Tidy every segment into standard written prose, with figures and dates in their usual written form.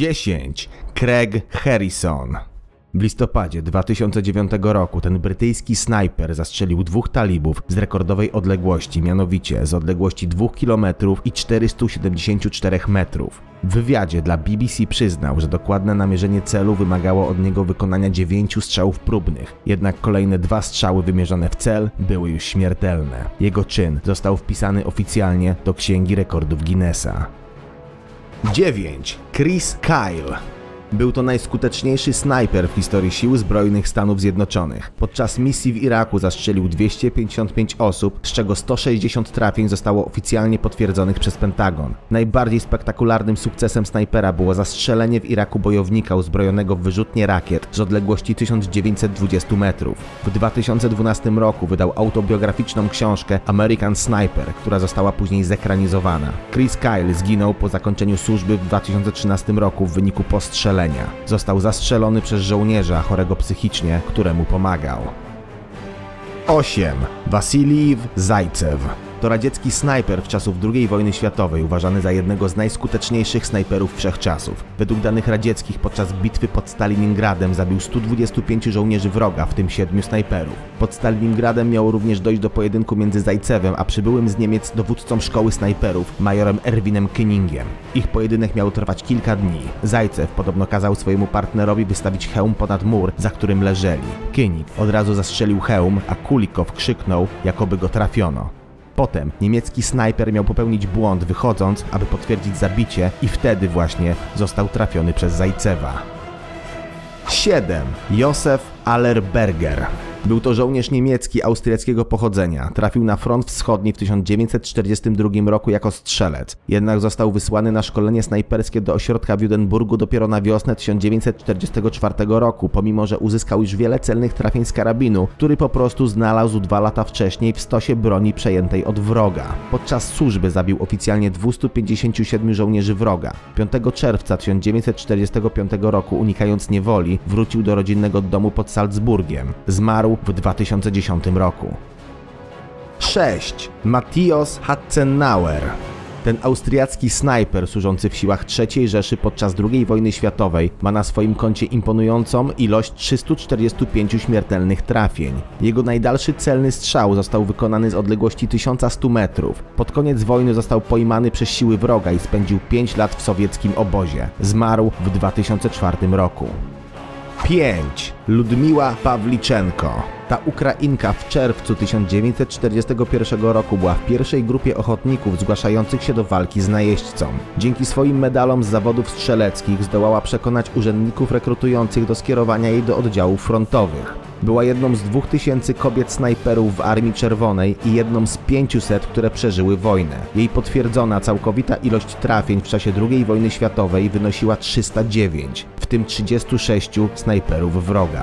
10. Craig Harrison. W listopadzie 2009 roku ten brytyjski snajper zastrzelił dwóch talibów z rekordowej odległości, mianowicie z odległości 2 km i 474 metrów. W wywiadzie dla BBC przyznał, że dokładne namierzenie celu wymagało od niego wykonania 9 strzałów próbnych, jednak kolejne 2 strzały wymierzone w cel były już śmiertelne. Jego czyn został wpisany oficjalnie do Księgi Rekordów Guinnessa. 9. Chris Kyle. Był to najskuteczniejszy snajper w historii Sił Zbrojnych Stanów Zjednoczonych. Podczas misji w Iraku zastrzelił 255 osób, z czego 160 trafień zostało oficjalnie potwierdzonych przez Pentagon. Najbardziej spektakularnym sukcesem snajpera było zastrzelenie w Iraku bojownika uzbrojonego w wyrzutnie rakiet z odległości 1920 metrów. W 2012 roku wydał autobiograficzną książkę American Sniper, która została później zekranizowana. Chris Kyle zginął po zakończeniu służby w 2013 roku w wyniku postrzelenia. Został zastrzelony przez żołnierza chorego psychicznie, któremu pomagał. 8. Wasilij Zajcew. To radziecki snajper w czasów II wojny światowej, uważany za jednego z najskuteczniejszych snajperów wszechczasów. Według danych radzieckich podczas bitwy pod Stalingradem zabił 125 żołnierzy wroga, w tym 7 snajperów. Pod Stalingradem miało również dojść do pojedynku między Zajcewem a przybyłym z Niemiec dowódcą szkoły snajperów, majorem Erwinem Keningiem. Ich pojedynek miał trwać kilka dni. Zajcew podobno kazał swojemu partnerowi wystawić hełm ponad mur, za którym leżeli. Kening od razu zastrzelił hełm, a Kulikow krzyknął, jakoby go trafiono. Potem niemiecki snajper miał popełnić błąd, wychodząc, aby potwierdzić zabicie, i wtedy właśnie został trafiony przez Zajcewa. 7. Josef Allerberger. Był to żołnierz niemiecki austriackiego pochodzenia. Trafił na front wschodni w 1942 roku jako strzelec. Jednak został wysłany na szkolenie snajperskie do ośrodka w Judenburgu dopiero na wiosnę 1944 roku, pomimo że uzyskał już wiele celnych trafień z karabinu, który po prostu znalazł 2 lata wcześniej w stosie broni przejętej od wroga. Podczas służby zabił oficjalnie 257 żołnierzy wroga. 5 czerwca 1945 roku, unikając niewoli, wrócił do rodzinnego domu pod Salzburgiem. Zmarł w 2010 roku. 6. Matthäus Hetzenauer. Ten austriacki snajper służący w siłach III Rzeszy podczas II wojny światowej ma na swoim koncie imponującą ilość 345 śmiertelnych trafień. Jego najdalszy celny strzał został wykonany z odległości 1100 metrów. Pod koniec wojny został pojmany przez siły wroga i spędził 5 lat w sowieckim obozie. Zmarł w 2004 roku. 5. Ludmiła Pawliczenko. Ta Ukrainka w czerwcu 1941 roku była w pierwszej grupie ochotników zgłaszających się do walki z najeźdźcą. Dzięki swoim medalom z zawodów strzeleckich zdołała przekonać urzędników rekrutujących do skierowania jej do oddziałów frontowych. Była jedną z 2000 kobiet snajperów w Armii Czerwonej i jedną z 500, które przeżyły wojnę. Jej potwierdzona całkowita ilość trafień w czasie II wojny światowej wynosiła 309, w tym 36 snajperów wroga.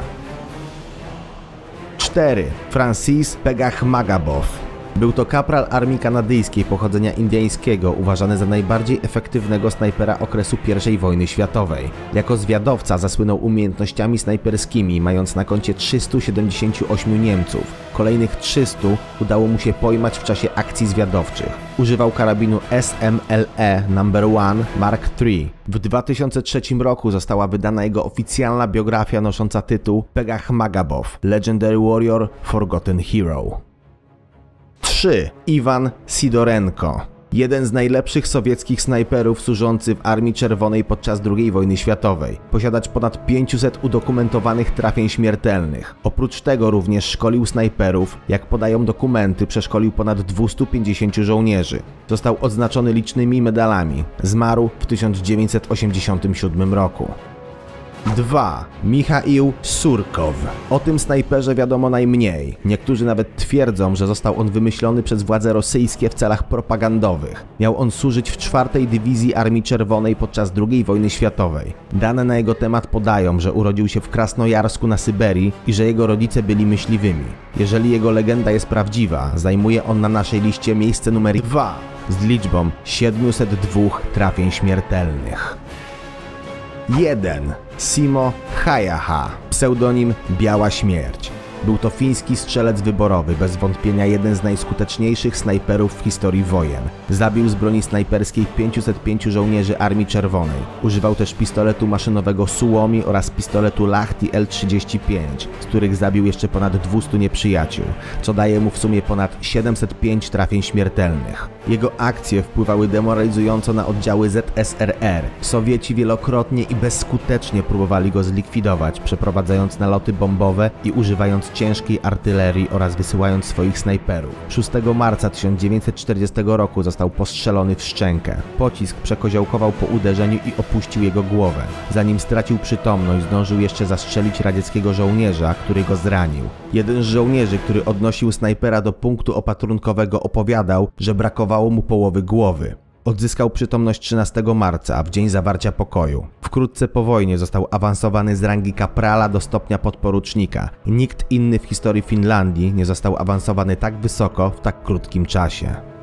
4. Francis Pegahmagabow. Był to kapral armii kanadyjskiej pochodzenia indyjskiego, uważany za najbardziej efektywnego snajpera okresu I wojny światowej. Jako zwiadowca zasłynął umiejętnościami snajperskimi, mając na koncie 378 Niemców. Kolejnych 300 udało mu się pojmać w czasie akcji zwiadowczych. Używał karabinu SMLE No. 1 Mark III. W 2003 roku została wydana jego oficjalna biografia nosząca tytuł Pegahmagabow – Legendary Warrior, Forgotten Hero. 3. Iwan Sidorenko. Jeden z najlepszych sowieckich snajperów służący w Armii Czerwonej podczas II wojny światowej. Posiadacz ponad 500 udokumentowanych trafień śmiertelnych. Oprócz tego również szkolił snajperów. Jak podają dokumenty, przeszkolił ponad 250 żołnierzy. Został odznaczony licznymi medalami. Zmarł w 1987 roku. 2. Michaił Surkow. O tym snajperze wiadomo najmniej. Niektórzy nawet twierdzą, że został on wymyślony przez władze rosyjskie w celach propagandowych. Miał on służyć w 4. Dywizji Armii Czerwonej podczas II wojny światowej. Dane na jego temat podają, że urodził się w Krasnojarsku na Syberii i że jego rodzice byli myśliwymi. Jeżeli jego legenda jest prawdziwa, zajmuje on na naszej liście miejsce numer 2 z liczbą 702 trafień śmiertelnych. 1. Simo Häyhä, pseudonim Biała Śmierć. Był to fiński strzelec wyborowy, bez wątpienia jeden z najskuteczniejszych snajperów w historii wojen. Zabił z broni snajperskiej 505 żołnierzy Armii Czerwonej. Używał też pistoletu maszynowego Suomi oraz pistoletu Lahti L-35, z których zabił jeszcze ponad 200 nieprzyjaciół, co daje mu w sumie ponad 705 trafień śmiertelnych. Jego akcje wpływały demoralizująco na oddziały ZSRR. Sowieci wielokrotnie i bezskutecznie próbowali go zlikwidować, przeprowadzając naloty bombowe i używając ciężkiej artylerii oraz wysyłając swoich snajperów. 6 marca 1940 roku został postrzelony w szczękę. Pocisk przekoziołkował po uderzeniu i opuścił jego głowę. Zanim stracił przytomność, zdążył jeszcze zastrzelić radzieckiego żołnierza, który go zranił. Jeden z żołnierzy, który odnosił snajpera do punktu opatrunkowego, opowiadał, że brakowało mu połowy głowy. Odzyskał przytomność 13 marca, w dzień zawarcia pokoju. Wkrótce po wojnie został awansowany z rangi kaprala do stopnia podporucznika. Nikt inny w historii Finlandii nie został awansowany tak wysoko w tak krótkim czasie.